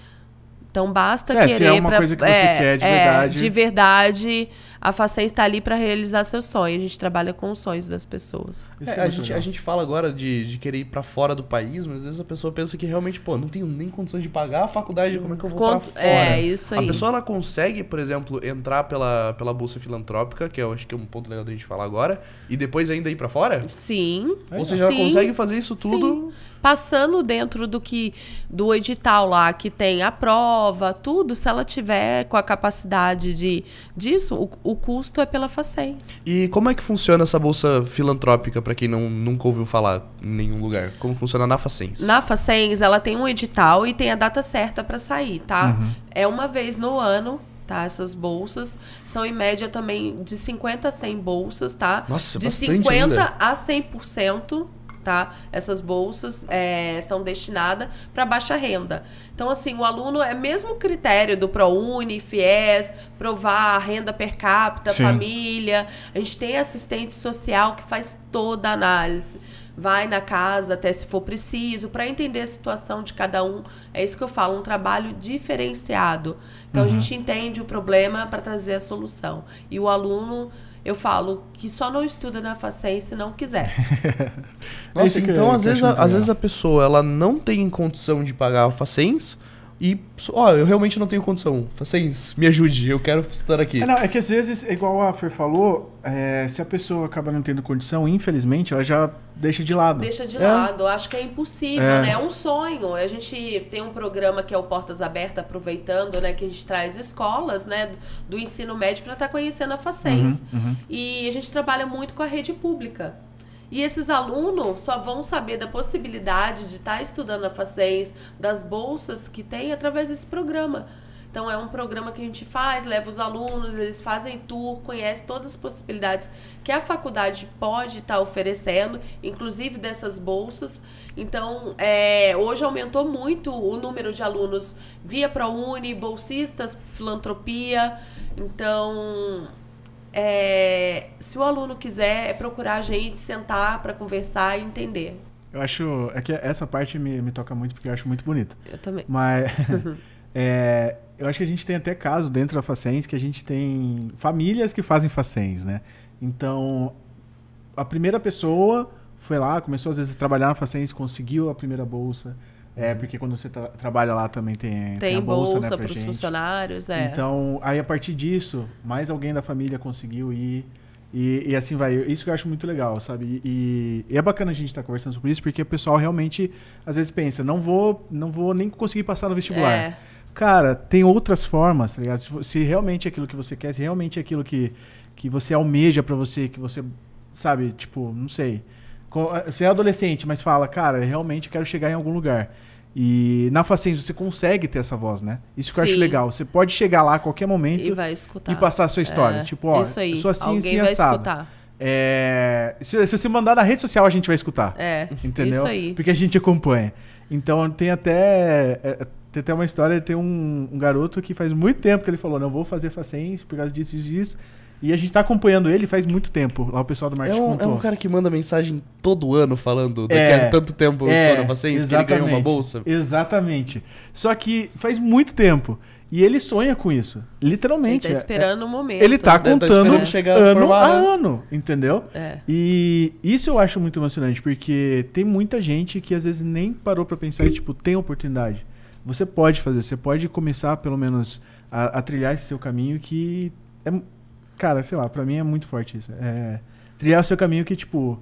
Então, basta é, querer... Se é uma pra, coisa que você é, quer de é, verdade... De verdade, a Facens está ali para realizar seu sonho. A gente trabalha com os sonhos das pessoas. É, é a, gente, a gente fala agora de, de querer ir para fora do país, mas às vezes a pessoa pensa que realmente, pô, não tenho nem condições de pagar a faculdade, como é que eu vou para fora? É, isso aí. A pessoa, ela consegue, por exemplo, entrar pela, pela bolsa filantrópica, que eu acho que é um ponto legal da gente falar agora, e depois ainda ir para fora? Sim. É. Ou seja, sim, ela consegue fazer isso tudo... Sim. Passando dentro do que do edital lá, que tem a prova, tudo, se ela tiver com a capacidade de, disso, o, o custo é pela Facens. E como é que funciona essa bolsa filantrópica, para quem não, nunca ouviu falar em nenhum lugar? Como funciona na Facens? Na Facens, ela tem um edital e tem a data certa para sair, tá? Uhum. É uma vez no ano, tá? Essas bolsas são, em média, também de cinquenta a cem bolsas, tá? Nossa, de cinquenta a cem por cento. Tá? Essas bolsas é, são destinadas para baixa renda. Então, assim, o aluno é mesmo critério do ProUni, Fies, provar renda per capita, sim, família. A gente tem assistente social que faz toda a análise. Vai na casa até se for preciso, para entender a situação de cada um. É isso que eu falo, um trabalho diferenciado. Então, uhum, a gente entende o problema para trazer a solução. E o aluno... Eu falo que só não estuda na Facens se não quiser. Nossa, então, às vezes, às vezes a pessoa, ela não tem condição de pagar a Facens e, ó, eu realmente não tenho condição. Facens, me ajude, eu quero estudar aqui. É, não, é que às vezes, igual a Fer falou, é, se a pessoa acaba não tendo condição, infelizmente, ela já deixa de lado. Deixa de é. lado, acho que é impossível, é. né? É um sonho. A gente tem um programa que é o Portas Abertas, aproveitando, né? Que a gente traz escolas, né? Do ensino médio para estar tá conhecendo a Facens. Uhum, uhum. E a gente trabalha muito com a rede pública. E esses alunos só vão saber da possibilidade de estar tá estudando a Facens, das bolsas que tem, através desse programa. Então, é um programa que a gente faz, leva os alunos, eles fazem tour, conhecem todas as possibilidades que a faculdade pode estar oferecendo, inclusive dessas bolsas. Então, é, hoje aumentou muito o número de alunos via ProUni, bolsistas, filantropia. Então, é, se o aluno quiser, é procurar a gente, sentar para conversar e entender. Eu acho... É que essa parte me, me toca muito, porque eu acho muito bonita. Eu também. Mas... é, eu acho que a gente tem até caso dentro da Facens que a gente tem famílias que fazem Facens, né? Então, a primeira pessoa foi lá, começou às vezes a trabalhar na Facens, conseguiu a primeira bolsa. É, porque quando você tra trabalha lá também tem, tem, tem a bolsa, bolsa né, para os funcionários. É. Então, aí a partir disso, mais alguém da família conseguiu ir. E, e assim vai. Isso que eu acho muito legal, sabe? E, e é bacana a gente estar tá conversando sobre isso, porque o pessoal realmente, às vezes, pensa, não vou, não vou nem conseguir passar no vestibular. É. Cara, tem outras formas, tá ligado? Se, se realmente é aquilo que você quer, se realmente é aquilo que, que você almeja pra você, que você, sabe, tipo, não sei. Você é adolescente, mas fala, cara, realmente quero chegar em algum lugar. E na Facens você consegue ter essa voz, né? Isso que eu sim. acho legal. Você pode chegar lá a qualquer momento e, vai escutar. e passar a sua história. É, tipo, ó, isso aí. Eu sou assim, alguém assim, vai assado. Escutar. É, se, se você mandar na rede social, a gente vai escutar. É, entendeu? Isso aí. Porque a gente acompanha. Então tem até... É, tem até uma história, tem um, um garoto que faz muito tempo que ele falou, não vou fazer Facens por causa disso, disso, disso. E a gente tá acompanhando ele faz muito tempo. Lá o pessoal do marketing é um, contou. É um cara que manda mensagem todo ano falando daqui é, a tanto tempo eu é, estou na Facens, que ele ganhou uma bolsa. Exatamente. Só que faz muito tempo. E ele sonha com isso. Literalmente. Ele tá esperando o é, um momento. Ele tá né? contando é. chegar ano formar, a né? ano. Entendeu? É. E isso eu acho muito emocionante, porque tem muita gente que às vezes nem parou pra pensar, tipo, tem oportunidade. Você pode fazer, você pode começar pelo menos a, a trilhar esse seu caminho que é, cara, sei lá, pra mim é muito forte isso. É, trilhar o seu caminho que, tipo,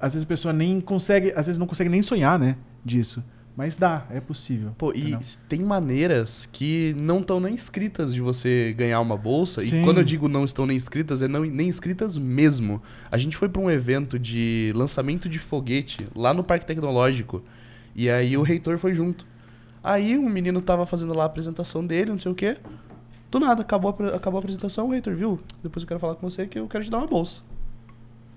às vezes a pessoa nem consegue, às vezes não consegue nem sonhar, né, disso. Mas dá, é possível. Pô, entendeu? E tem maneiras que não estão nem escritas de você ganhar uma bolsa. Sim. E quando eu digo não estão nem escritas, é não, nem escritas mesmo. A gente foi pra um evento de lançamento de foguete lá no Parque Tecnológico. E aí o reitor foi junto. Aí um menino tava fazendo lá a apresentação dele, não sei o quê. Do nada, acabou a, acabou a apresentação, o reitor, viu? Depois eu quero falar com você que eu quero te dar uma bolsa.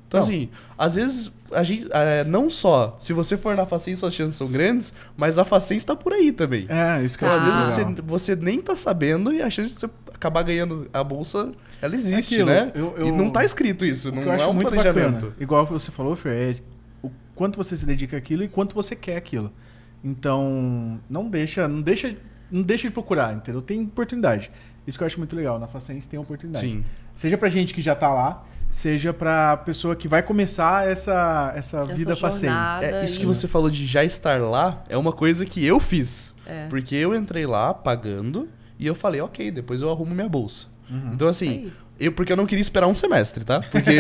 Então, não. assim, às vezes, a gente, é, não só se você for na Facens, suas chances são grandes, mas a Facens tá por aí também. É, isso que então, eu acho. Às vezes você, você nem tá sabendo e a chance de você acabar ganhando a bolsa, ela existe, Aquilo, né? Eu, eu, e não tá escrito isso, não eu acho é um muito planejamento. Bacana. Igual você falou, Fer, é o quanto você se dedica àquilo e quanto você quer aquilo. Então, não deixa, não deixa, não deixa de procurar, entendeu? Tem oportunidade. Isso que eu acho muito legal. Na Facens tem a oportunidade. Sim. Seja pra gente que já tá lá, seja pra pessoa que vai começar essa, essa vida Facens. É, isso e... que você falou de já estar lá é uma coisa que eu fiz. É. Porque eu entrei lá pagando e eu falei, ok, depois eu arrumo minha bolsa. Uhum. Então assim, eu, porque eu não queria esperar um semestre, tá? Porque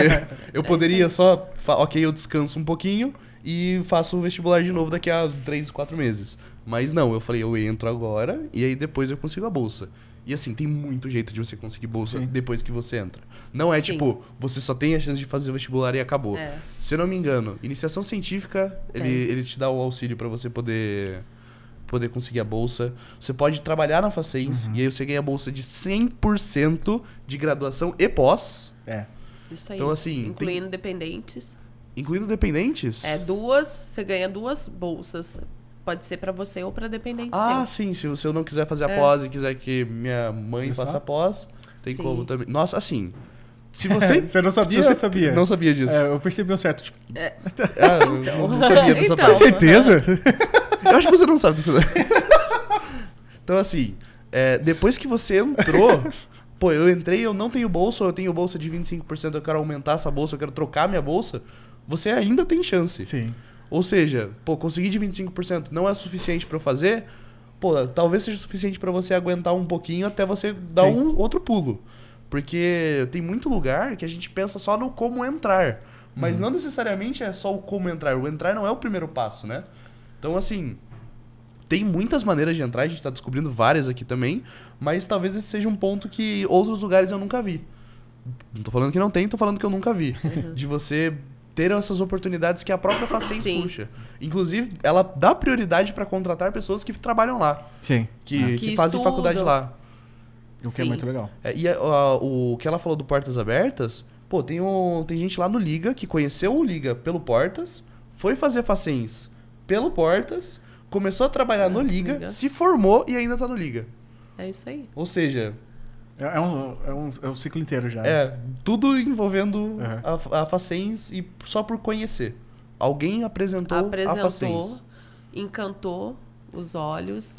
eu poderia é só, ok, eu descanso um pouquinho e faço o vestibular de novo daqui a três, quatro meses. Mas não, eu falei, eu entro agora e aí depois eu consigo a bolsa. E assim, tem muito jeito de você conseguir bolsa Sim. depois que você entra. Não é Sim. tipo, você só tem a chance de fazer o vestibular e acabou. É. Se eu não me engano, iniciação científica, ele, ele te dá o auxílio para você poder, poder conseguir a bolsa. Você pode trabalhar na Facens uhum. e aí você ganha a bolsa de cem por cento de graduação e pós. É. Isso aí. Então, assim, incluindo tem... dependentes. Incluindo dependentes? É, duas, você ganha duas bolsas. Pode ser pra você ou pra dependente. Ah, seu. Sim. Se, se eu não quiser fazer a é. pós e quiser que minha mãe Começou? faça a pós, tem sim. como também. Nossa, assim... Se você... você não sabia, você sabia? Não sabia disso. É, eu percebi um certo... Tipo... É. Ah, eu então. não sabia dessa então. parte. Com certeza? Eu acho que você não sabe. Então, assim... É, depois que você entrou... Pô, eu entrei, eu não tenho bolsa, eu tenho bolsa de vinte e cinco por cento, eu quero aumentar essa bolsa, eu quero trocar minha bolsa. Você ainda tem chance. Sim. Ou seja, pô, conseguir de vinte e cinco por cento não é suficiente para eu fazer, pô, talvez seja suficiente para você aguentar um pouquinho até você dar Sim. um outro pulo. Porque tem muito lugar que a gente pensa só no como entrar, mas uhum. não necessariamente é só o como entrar. O entrar não é o primeiro passo, né? Então, assim, tem muitas maneiras de entrar, a gente tá descobrindo várias aqui também, mas talvez esse seja um ponto que outros lugares eu nunca vi. Não tô falando que não tem, tô falando que eu nunca vi. Uhum. De você... ter essas oportunidades que a própria Facens puxa. Inclusive, ela dá prioridade para contratar pessoas que trabalham lá. Sim. Que, ah, que, que fazem faculdade lá. O que Sim. é muito legal. É, e a, a, o que ela falou do Portas Abertas, pô, tem, um, tem gente lá no Liga que conheceu o Liga pelo Portas, foi fazer Facens pelo Portas, começou a trabalhar é, no Liga, Liga, se formou e ainda tá no Liga. É isso aí. Ou seja... É um, é, um, é um ciclo inteiro já. É, né? Tudo envolvendo uhum. a, a Facens e só por conhecer. Alguém apresentou, apresentou a Facens. Encantou os olhos.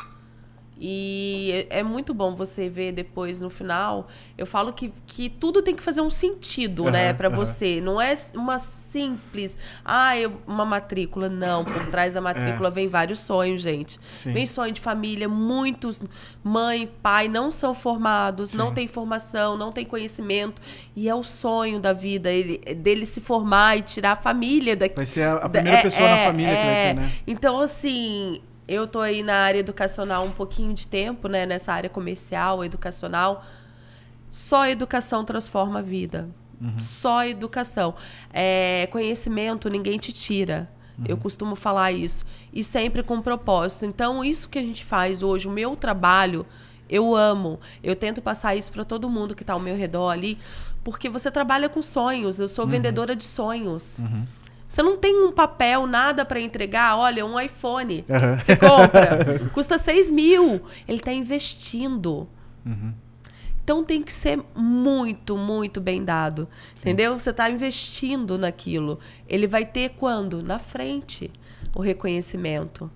E é muito bom você ver depois no final. Eu falo que, que tudo tem que fazer um sentido, uhum, né, pra uhum. você. Não é uma simples... Ah, eu, uma matrícula. Não, por trás da matrícula é. vem vários sonhos, gente. Sim. Vem sonho de família. Muitos mãe, pai não são formados, Sim. não tem formação, não tem conhecimento. E é o sonho da vida, ele, dele se formar e tirar a família daqui. Vai ser a primeira é, pessoa é, na família é, que vai ter, né? Então, assim... Eu tô aí na área educacional um pouquinho de tempo, né? Nessa área comercial, educacional. Só educação transforma a vida. Uhum. Só educação. É, conhecimento ninguém te tira. Uhum. Eu costumo falar isso. E sempre com propósito. Então, isso que a gente faz hoje, o meu trabalho, eu amo. Eu tento passar isso para todo mundo que tá ao meu redor ali. Porque você trabalha com sonhos. Eu sou uhum. vendedora de sonhos. Uhum. Você não tem um papel, nada para entregar. Olha, um iPhone. Uhum. Você compra. Custa seis mil. Ele está investindo. Uhum. Então tem que ser muito, muito bem dado. Sim. Entendeu? Você está investindo naquilo. Ele vai ter quando? Na frente. O reconhecimento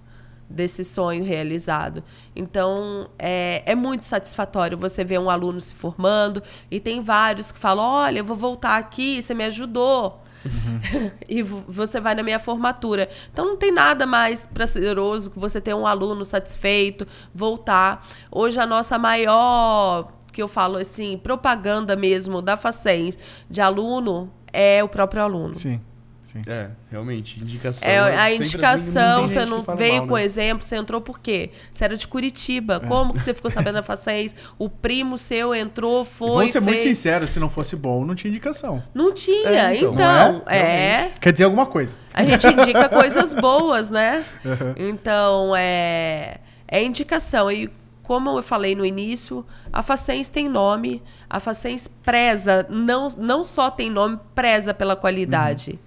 desse sonho realizado. Então, é, é muito satisfatório você ver um aluno se formando. E tem vários que falam, olha, eu vou voltar aqui, você me ajudou. Uhum. E você vai na minha formatura. Então não tem nada mais prazeroso que você ter um aluno satisfeito, voltar. Hoje a nossa maior, que eu falo assim, propaganda mesmo da Facens de aluno é o próprio aluno. Sim, sim. É, realmente, indicação. É, a indicação, você não veio mal, com né? exemplo, você entrou por quê? Você era de Curitiba. É. Como que você ficou sabendo da Facens? O primo seu entrou, foi. Vamos ser fez... muito sincero, se não fosse bom, não tinha indicação. Não tinha, é, então. então não é? É... Quer dizer alguma coisa. A gente indica coisas boas, né? Uhum. Então, é... é indicação. E como eu falei no início, a Facens tem nome, a Facens preza, não, não só tem nome, preza pela qualidade. Uhum.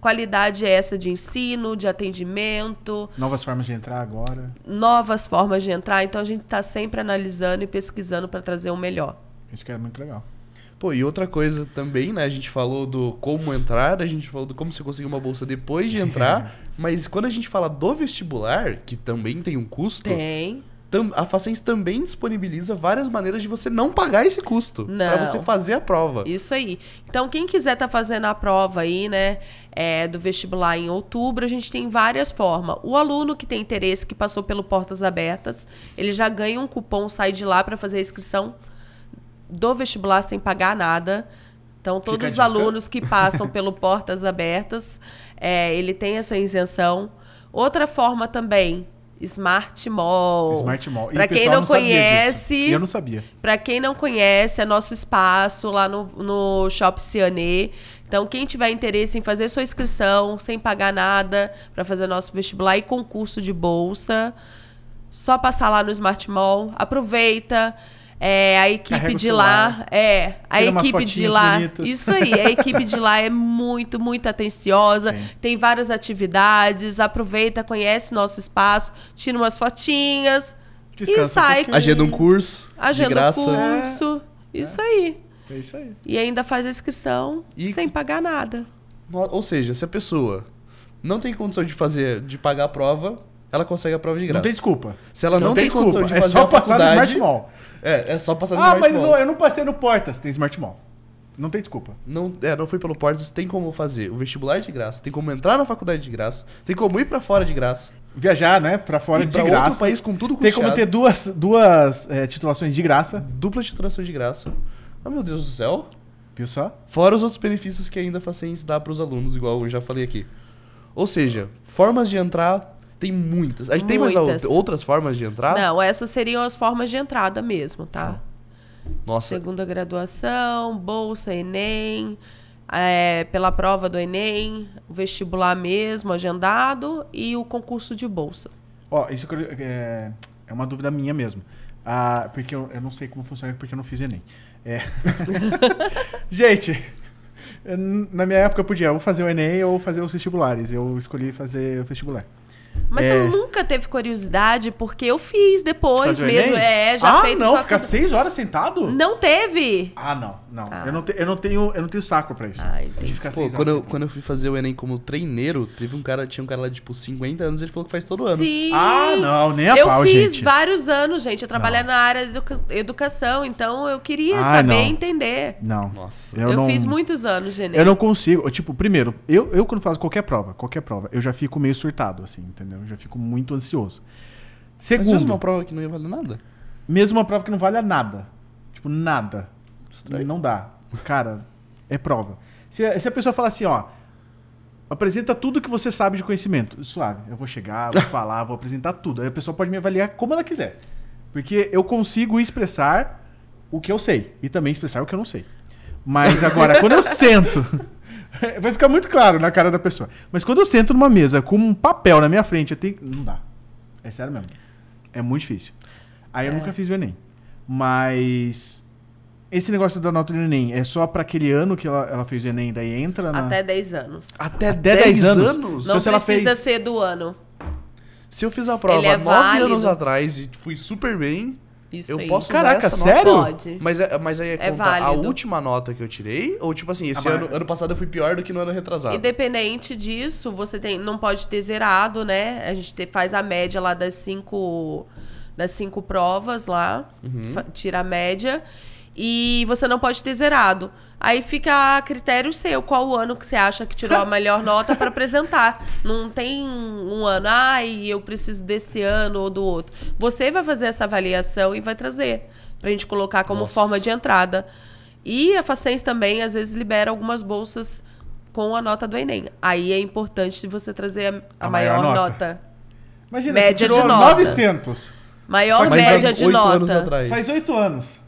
Qualidade é essa de ensino, de atendimento. Novas formas de entrar agora. Novas formas de entrar. Então, a gente está sempre analisando e pesquisando para trazer o melhor. Isso que é muito legal. Pô, e outra coisa também, né? A gente falou do como entrar, a gente falou do como você conseguir uma bolsa depois de entrar. Mas quando a gente fala do vestibular, que também tem um custo... Tem. a Facens também disponibiliza várias maneiras de você não pagar esse custo para você fazer a prova. Isso aí. Então, quem quiser tá fazendo a prova aí, né, é, do vestibular em outubro, a gente tem várias formas. O aluno que tem interesse, que passou pelo Portas Abertas, ele já ganha um cupom, sai de lá para fazer a inscrição do vestibular sem pagar nada. Então, todos os alunos que passam pelo Portas Abertas, é, ele tem essa isenção. Outra forma também... Smart Mall. Smart Mall. Para quem não, não conhece, eu não sabia. Para quem não conhece, é nosso espaço lá no, no Shop Ciané. Então, quem tiver interesse em fazer sua inscrição sem pagar nada para fazer nosso vestibular e concurso de bolsa, só passar lá no Smart Mall. Aproveita. É, a equipe Carrega de lá, é, a equipe de lá, bonitas. Isso aí, a equipe de lá é muito, muito atenciosa, sim, tem várias atividades, aproveita, conhece nosso espaço, tira umas fotinhas, descansa e sai. Um agenda um curso, agenda de graça. um curso, é, isso, é. Aí. É isso aí. E ainda faz a inscrição e... sem pagar nada. Ou seja, se a pessoa não tem condição de fazer, de pagar a prova, ela consegue a prova de graça. Não tem desculpa. Se ela não, não tem, tem desculpa, de é só passar no Smart Mall. É, é só passar no ah, Smart Mall. Ah, mas não, eu não passei no Portas, tem Smart Mall. Não tem desculpa. Não, é, não fui pelo Portas, tem como fazer o vestibular de graça, tem como entrar na faculdade de graça, tem como ir pra fora de graça. Viajar, né? Pra fora e de pra graça. Outro país com tudo custeado. Tem como ter duas, duas é, titulações de graça. Dupla titulação de graça. Ah, meu Deus do céu. Viu só? Fora os outros benefícios que ainda fazem dar pros alunos, igual eu já falei aqui. Ou seja, formas de entrar... Tem muitas. A gente muitas. tem mais outras formas de entrar? Não, essas seriam as formas de entrada mesmo, tá? Nossa. Segunda graduação, bolsa, Enem, é, pela prova do Enem, vestibular mesmo, agendado e o concurso de bolsa. Ó, oh, isso é, é uma dúvida minha mesmo. Ah, porque eu, eu não sei como funciona, porque eu não fiz Enem. É. Gente, na minha época eu podia ou fazer o Enem ou fazer os vestibulares. Eu escolhi fazer o vestibular. Mas é. Você nunca teve curiosidade, porque eu fiz depois mesmo. É, já ah, feito não, ficar seis horas sentado? Não teve. Ah, não, não. Ah. Eu, não te, eu, não tenho, eu não tenho saco pra isso. Ah, de ficar Pô, seis quando, horas eu, quando eu fui fazer o Enem como treineiro, teve um cara, tinha um cara lá de tipo cinquenta anos, ele falou que faz todo Sim. ano. Sim. Ah, não, nem a eu pau, gente. Eu fiz vários anos, gente. Eu trabalhei não. na área de educa educação, então eu queria ah, saber não. entender. Não. Nossa. Eu, eu não, fiz muitos anos de Enem. Eu não consigo. Eu, tipo, primeiro, eu, eu quando faço qualquer prova, qualquer prova, eu já fico meio surtado, assim, entendeu? Eu já fico muito ansioso. Segundo... Mas mesmo uma prova que não ia valer nada? Mesmo uma prova que não vale nada. Tipo, nada. Estranho. Não dá. Cara, é prova. Se a, se a pessoa falar assim, ó... Apresenta tudo que você sabe de conhecimento. Suave. Eu vou chegar, vou falar, vou apresentar tudo. Aí a pessoa pode me avaliar como ela quiser. Porque eu consigo expressar o que eu sei. E também expressar o que eu não sei. Mas agora, quando eu sento... Vai ficar muito claro na cara da pessoa. Mas quando eu sento numa mesa com um papel na minha frente, eu tenho... não dá. É sério mesmo. É muito difícil. Aí é. eu nunca fiz o Enem. Mas... esse negócio da nota do Enem é só para aquele ano que ela, ela fez o Enem, daí entra na... Até dez anos. Até, Até dez anos? anos? Não então, se precisa ela fez... ser do ano. Se eu fiz a prova é nove anos atrás e fui super bem... Isso eu aí. posso usar Caraca, essa sério? Nota? Pode. Mas, mas aí é, é contar a última nota que eu tirei? Ou tipo assim, esse ah, ano, ano passado eu fui pior do que no ano retrasado? Independente disso, você tem, não pode ter zerado, né? A gente te, faz a média lá das cinco, das cinco provas lá. Uhum. Tira a média. E você não pode ter zerado. Aí fica a critério seu. Qual o ano que você acha que tirou a melhor nota para apresentar? Não tem um ano, ai, eu preciso desse ano ou do outro. Você vai fazer essa avaliação e vai trazer para a gente colocar como Nossa. forma de entrada. E a Facens também, às vezes, libera algumas bolsas com a nota do Enem. Aí é importante você trazer a, a, a maior, maior nota. nota. Imagina, média você tirou de nota. novecentos. Maior média de nota. Faz oito anos.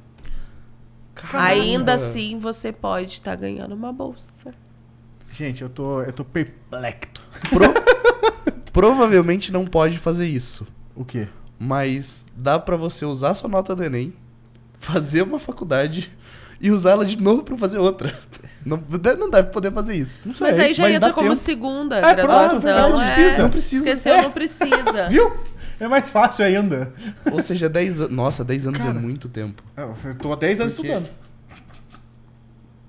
Caramba. Ainda assim, você pode estar tá ganhando uma bolsa. Gente, eu tô, eu tô perplexo. Pro... Provavelmente não pode fazer isso. O quê? Mas dá pra você usar sua nota do Enem, fazer uma faculdade e usá-la de novo pra fazer outra. Não, não deve poder fazer isso. Não sei, mas aí já mas entra como tempo. segunda é, graduação. Não precisa. É, não precisa. Esqueceu, é. não precisa. Viu? É mais fácil ainda. Ou seja, dez anos... Nossa, dez anos Cara, é muito tempo. Eu tô há dez anos porque... estudando.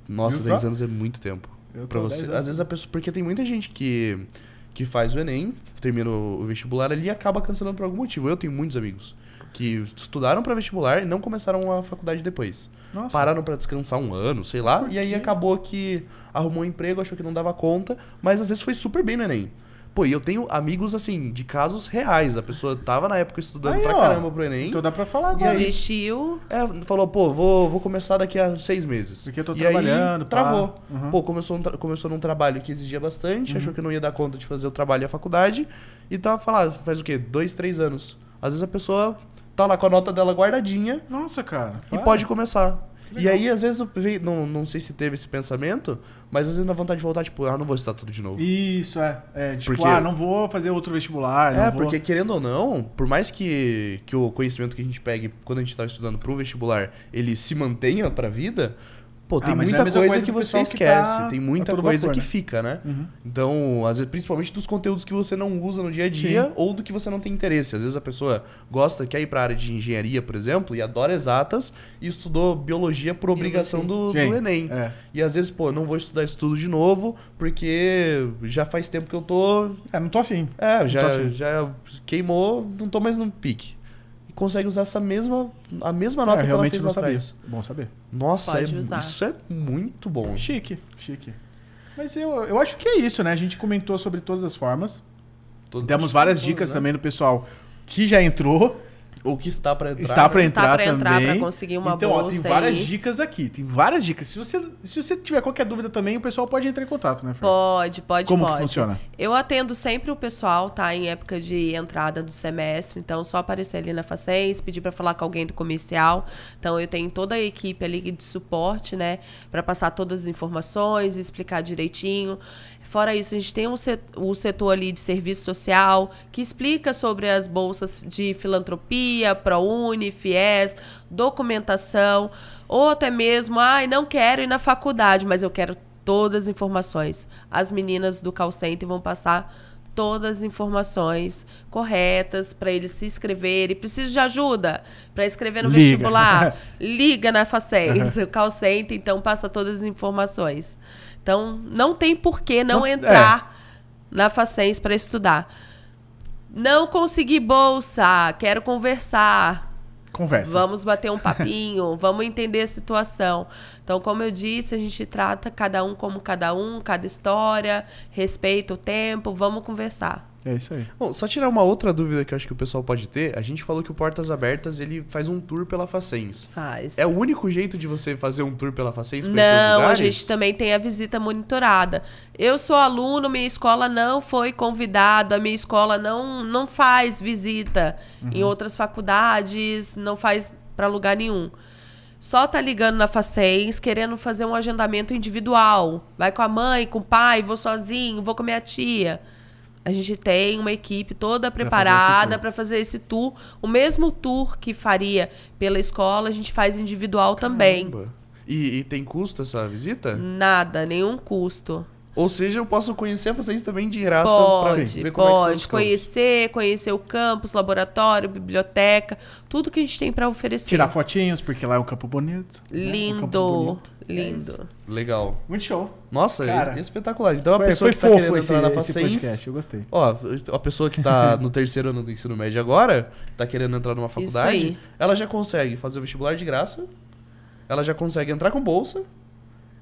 Nossa, dez anos é muito tempo. Pra você. Às vezes a pessoa... Porque tem muita gente que, que faz o Enem, termina o vestibular ali e acaba cancelando por algum motivo. Eu tenho muitos amigos que estudaram para vestibular e não começaram a faculdade depois. Nossa. Pararam para descansar um ano, sei lá, e aí acabou que arrumou um emprego, achou que não dava conta, mas às vezes foi super bem no Enem. Pô, e eu tenho amigos, assim, de casos reais. A pessoa tava na época estudando aí, pra ó, caramba pro Enem. Então dá pra falar agora. Desistiu. É, falou, pô, vou, vou começar daqui a seis meses. Porque eu tô e trabalhando, aí, travou. Uhum. Pô, começou, um tra começou num trabalho que exigia bastante, uhum. achou que não ia dar conta de fazer o trabalho e a faculdade. E tava falando, faz o quê? Dois, três anos. Às vezes a pessoa tá lá com a nota dela guardadinha. Nossa, cara. E vai. Pode começar. E aí, às vezes, veio, não, não sei se teve esse pensamento, mas às vezes na vontade de voltar, tipo, ah, não vou estudar tudo de novo. Isso, é. é tipo, porque, ah, não vou fazer outro vestibular. É, não vou... porque querendo ou não, por mais que, que o conhecimento que a gente pegue quando a gente tá estudando pro vestibular, ele se mantenha pra vida, pô, tem ah, muita é coisa, coisa que, que você esquece, que tá tem muita coisa vapor, que né? fica, né? Uhum. Então, às vezes, principalmente dos conteúdos que você não usa no dia a dia Sim. ou do que você não tem interesse. Às vezes a pessoa gosta, quer ir para a área de engenharia, por exemplo, e adora exatas e estudou biologia por obrigação do, do Enem. É. E às vezes, pô, não vou estudar isso tudo de novo porque já faz tempo que eu tô... É, não tô afim. É, já, afim. já queimou, não tô mais no pique. Consegue usar essa mesma, a mesma nota é, que ela fez lá atrás. Bom saber. Nossa, é, isso é muito bom. Chique, chique. Mas eu, eu acho que é isso, né? A gente comentou sobre todas as formas. Todas Demos várias formas, dicas né? também do pessoal que já entrou. Ou que está para entrar. Está para entrar, né? entrar também. Para conseguir uma então, bolsa. Então, tem várias aí. dicas aqui. Tem várias dicas. Se você, se você tiver qualquer dúvida também, o pessoal pode entrar em contato, né, Fer? Pode, pode, Como pode. que funciona? Eu atendo sempre o pessoal, tá? Em época de entrada do semestre. Então, só aparecer ali na Facens, pedir para falar com alguém do comercial. Então, eu tenho toda a equipe ali de suporte, né? Para passar todas as informações, explicar direitinho. Fora isso, a gente tem um setor, um setor ali de serviço social, que explica sobre as bolsas de filantropia, ProUni, Fies, documentação, ou até mesmo, ai, ah, não quero ir na faculdade, mas eu quero todas as informações. As meninas do call center vão passar todas as informações corretas para eles se inscreverem. Preciso de ajuda para escrever no Liga. vestibular? Liga na Facens, o call center, então passa todas as informações. Então, não tem por que não, não entrar é. na Facens para estudar. Não consegui bolsa, quero conversar. Conversa. Vamos bater um papinho, vamos entender a situação. Então, como eu disse, a gente trata cada um como cada um, cada história, respeita o tempo, vamos conversar. É isso aí. Bom, só tirar uma outra dúvida que eu acho que o pessoal pode ter. A gente falou que o Portas Abertas, ele faz um tour pela Facens. Faz. É o único jeito de você fazer um tour pela Facens? Não, a gente também tem a visita monitorada. Eu sou aluno, minha escola não foi convidada, a minha escola não, não faz visita uhum. em outras faculdades, não faz para lugar nenhum. Só tá ligando na Facens, querendo fazer um agendamento individual. Vai com a mãe, com o pai, vou sozinho, vou com a minha tia. A gente tem uma equipe toda preparada para fazer esse tour. O mesmo tour que faria pela escola, a gente faz individual Caramba. também. E, e tem custo essa visita? Nada, nenhum custo. Ou seja, eu posso conhecer vocês também de graça. Pode, ver como pode. É que conhecer, conhecer o campus, laboratório, biblioteca, tudo que a gente tem para oferecer. Tirar fotinhos, porque lá é um campo bonito. Lindo, né? um campo bonito. lindo. É Legal. Muito show. Nossa, cara, é espetacular. Então, a foi, pessoa foi que tá querendo esse, entrar na Facens... Esse podcast, eu gostei. Ó, a pessoa que tá no terceiro ano do ensino médio agora, tá querendo entrar numa faculdade, ela já consegue fazer o vestibular de graça, ela já consegue entrar com bolsa,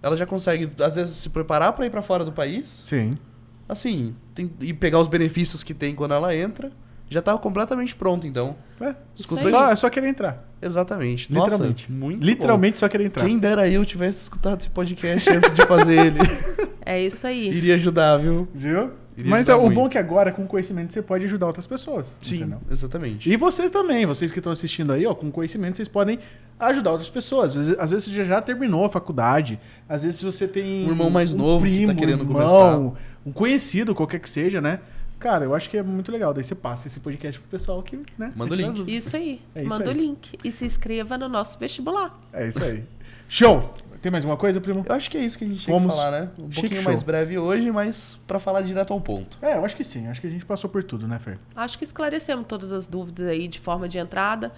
ela já consegue, às vezes, se preparar para ir para fora do país. Sim. Assim, tem, e pegar os benefícios que tem quando ela entra. Já tá completamente pronto, então. É, escutou só, é só querer entrar. Exatamente. Literalmente. Nossa, muito Literalmente bom. só querer entrar. Quem dera eu tivesse escutado esse podcast antes de fazer ele. É isso aí. Iria ajudar, viu? Viu? Iria Mas é, o bom é que agora, com conhecimento, você pode ajudar outras pessoas. Sim, entendeu? Exatamente. E vocês também, vocês que estão assistindo aí, ó, com conhecimento, vocês podem ajudar outras pessoas. Às vezes, às vezes você já terminou a faculdade, às vezes você tem um irmão mais um novo primo, que tá querendo irmão, começar. Um conhecido, qualquer que seja, né? Cara, eu acho que é muito legal. Daí você passa esse podcast pro pessoal que, né? Manda o link. Isso aí. É isso Manda aí. o link. E se inscreva no nosso vestibular. É isso aí. Show! Tem mais uma coisa, primo? Eu acho que é isso que a gente tinha que falar, né? Um Chique pouquinho show. mais breve hoje, mas pra falar direto ao ponto. É, eu acho que sim. Acho que a gente passou por tudo, né, Fer? Acho que esclarecemos todas as dúvidas aí de forma de entrada.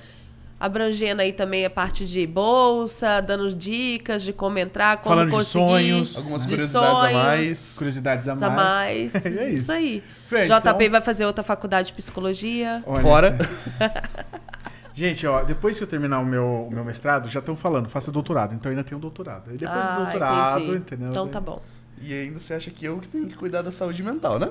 Abrangendo aí também a parte de bolsa, dando dicas de como entrar, como Falando conseguir. Falando de sonhos, algumas de curiosidades sonhos, a mais. Curiosidades a mais. A mais. é isso. isso aí. Fê, J P então... vai fazer outra faculdade de psicologia. Olha Fora. Gente, ó, depois que eu terminar o meu, o meu mestrado, já estão falando, faça doutorado. Então, eu ainda tenho doutorado. Aí depois ah, do doutorado, entendi. Entendeu? Então, tá bom. E ainda você acha que eu que tenho que cuidar da saúde mental, né?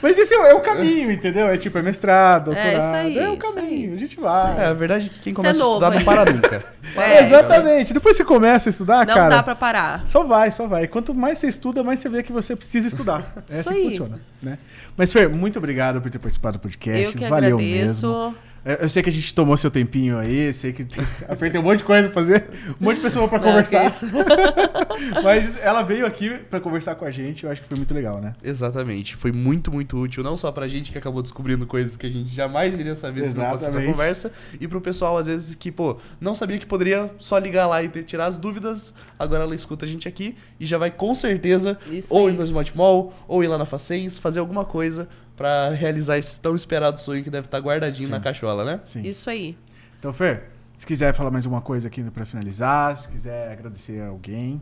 Mas esse é o caminho, entendeu? É tipo, é mestrado, doutorado. É, isso aí, é o caminho, a gente vai. É, a verdade é que quem começa é a estudar não para nunca. É, exatamente. Depois que você começa a estudar, não cara... Não dá pra parar. Só vai, só vai. Quanto mais você estuda, mais você vê que você precisa estudar. É isso assim aí. Que funciona. Né? Mas, Fer, muito obrigado por ter participado do podcast. Eu que valeu agradeço. Mesmo. Eu sei que a gente tomou seu tempinho aí, sei que apertei um monte de coisa pra fazer, um monte de pessoa pra conversar. Não, mas ela veio aqui pra conversar com a gente, eu acho que foi muito legal, né? Exatamente, foi muito, muito útil, não só pra gente que acabou descobrindo coisas que a gente jamais iria saber se não fosse essa conversa, e pro pessoal, às vezes, que, pô, não sabia que poderia só ligar lá e ter, tirar as dúvidas, agora ela escuta a gente aqui e já vai com certeza isso ou aí. Ir no Smart Mall, ou ir lá na Facens, fazer alguma coisa para realizar esse tão esperado sonho que deve estar guardadinho sim. Na cachola, né? Sim. Isso aí. Então, Fer, se quiser falar mais alguma coisa aqui para finalizar, se quiser agradecer a alguém...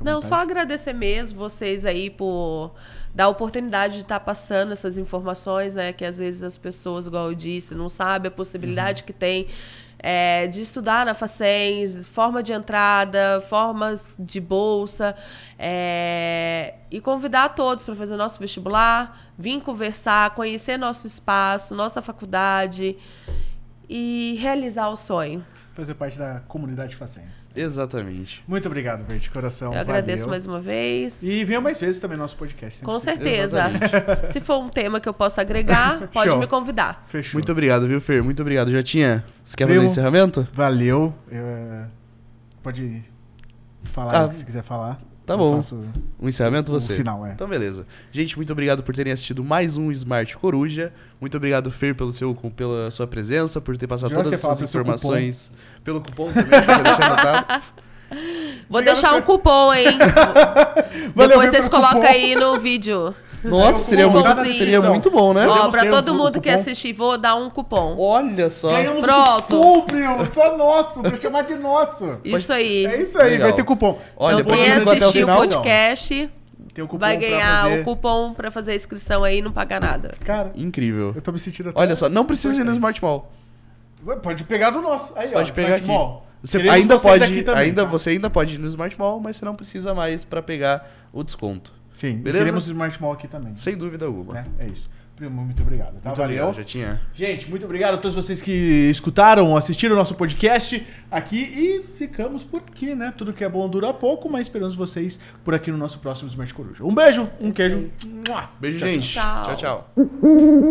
Não, vontade. Só agradecer mesmo vocês aí por dar a oportunidade de estar passando essas informações, né? Que às vezes as pessoas, igual eu disse, não sabem a possibilidade uhum. que tem é, de estudar na Facens, forma de entrada, formas de bolsa. É, e convidar a todos para fazer o nosso vestibular, vir conversar, conhecer nosso espaço, nossa faculdade e realizar o sonho. Fazer parte da comunidade Facens. Exatamente. Muito obrigado, Fer, de coração. Eu agradeço valeu. Mais uma vez. E venha mais vezes também no nosso podcast. Com certeza. Se for um tema que eu possa agregar, pode show. Me convidar. Fechou. Muito obrigado, viu, Fer? Muito obrigado. Já tinha? Você quer fazer o encerramento? Valeu. Eu, pode falar ah. o que você quiser falar. Tá bom. O encerramento você. O final, é. Então, beleza. Gente, muito obrigado por terem assistido mais um Smart Coruja. Muito obrigado, Fer, pelo seu, pela sua presença, por ter passado todas essas informações. Cupom. Pelo cupom também, que eu deixei anotado. Vou obrigado, deixar Fer. Um cupom, hein? Valeu, depois vocês colocam aí no vídeo. Nossa, um seria, muito, seria muito bom, né? Ó, pra todo um mundo cupom. Que assistir, vou dar um cupom. Olha só. Ganhamos pronto. Um cupom, meu. Só nosso. Vou chamar de nosso. Isso aí. É isso aí. Legal. Vai ter cupom. Olha, então, quem assistir o podcast tem um cupom vai ganhar fazer... o cupom pra fazer a inscrição aí e não pagar nada. Cara, incrível. Eu tô me sentindo até... Olha só, não precisa ir no Smart Mall. Pode pegar do nosso. Aí, pode ó, pegar Smart aqui. Mall. Você ainda, pode, aqui também, ainda tá? Você ainda pode ir no Smart Mall, mas você não precisa mais pra pegar o desconto. Sim, beleza? Teremos o Smart Mall aqui também. Sem dúvida alguma. É, é isso. Primo, muito obrigado. Tá? Muito valeu. Obrigado, já tinha. Gente, muito obrigado a todos vocês que escutaram, assistiram o nosso podcast aqui e ficamos por aqui, né? Tudo que é bom dura pouco, mas esperamos vocês por aqui no nosso próximo Smart Coruja. Um beijo, um é queijo. Beijo, tchau, gente. Tchau. Tchau, tchau.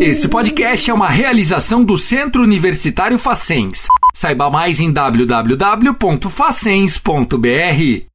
Esse podcast é uma realização do Centro Universitário Facens. Saiba mais em w w w ponto facens ponto b r.